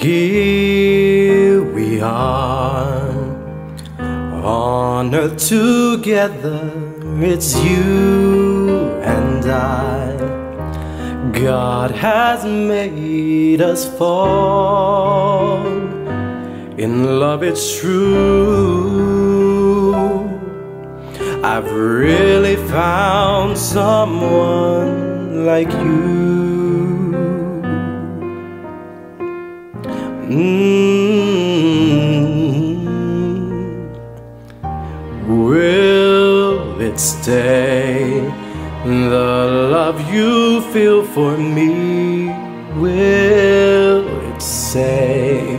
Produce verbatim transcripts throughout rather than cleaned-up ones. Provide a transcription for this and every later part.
Here we are on earth together, it's you and I. God has made us fall in love, it's true. I've really found someone like you. Mm-hmm. Will it stay? The love you feel for me, will it say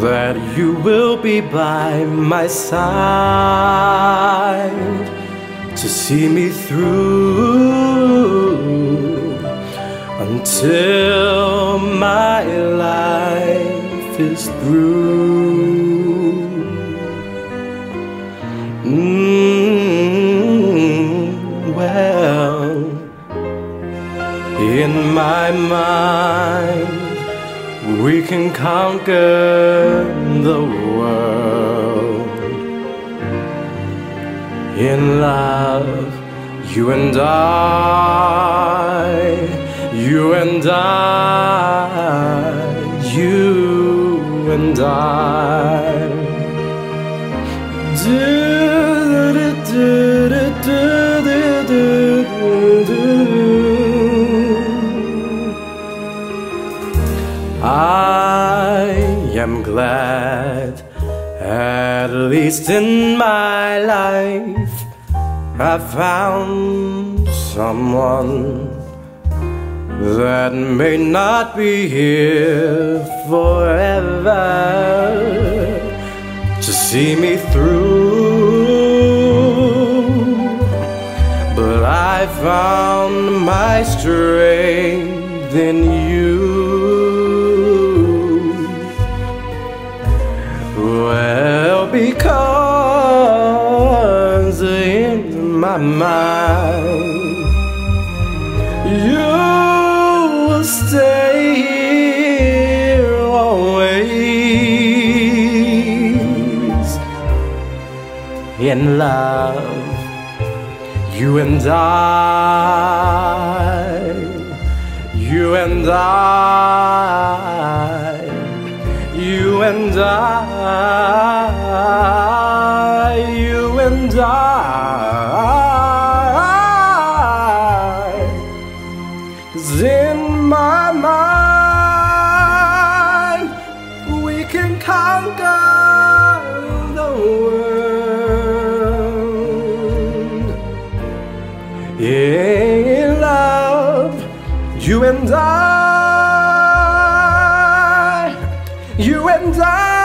that you will be by my side to see me through until my life is through? Mm-hmm. Well, in my mind, we can conquer the world. In love, you and I, you and I, you and I. I am glad, at least in my life, I found someone that may not be here forever to see me through, but I found my strength in you. Well, because in my mind you will stay here always. In love, you and I, you and I, you and I, you and I. In my mind, we can conquer the world. In love, you and I, you and I.